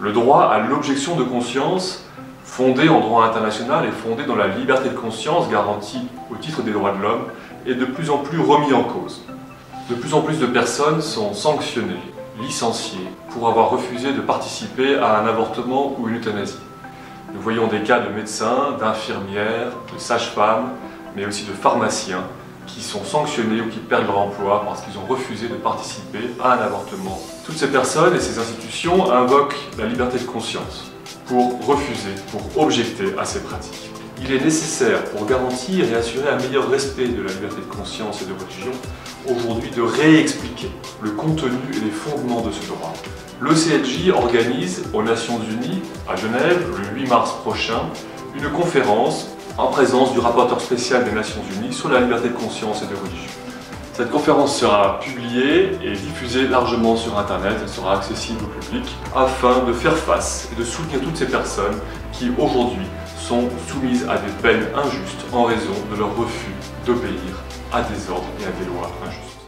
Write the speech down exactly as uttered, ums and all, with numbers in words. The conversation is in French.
Le droit à l'objection de conscience, fondé en droit international et fondé dans la liberté de conscience garantie au titre des droits de l'homme, est de plus en plus remis en cause. De plus en plus de personnes sont sanctionnées, licenciées, pour avoir refusé de participer à un avortement ou une euthanasie. Nous voyons des cas de médecins, d'infirmières, de sages-femmes, mais aussi de pharmaciens, qui sont sanctionnés ou qui perdent leur emploi parce qu'ils ont refusé de participer à un avortement. Toutes ces personnes et ces institutions invoquent la liberté de conscience pour refuser, pour objecter à ces pratiques. Il est nécessaire, pour garantir et assurer un meilleur respect de la liberté de conscience et de religion, aujourd'hui de réexpliquer le contenu et les fondements de ce droit. L'E C L J organise aux Nations Unies, à Genève, le huit mars prochain, une conférence en présence du rapporteur spécial des Nations Unies sur la liberté de conscience et de religion. Cette conférence sera publiée et diffusée largement sur Internet, elle sera accessible au public, afin de faire face et de soutenir toutes ces personnes qui, aujourd'hui, sont soumises à des peines injustes en raison de leur refus d'obéir à des ordres et à des lois injustes.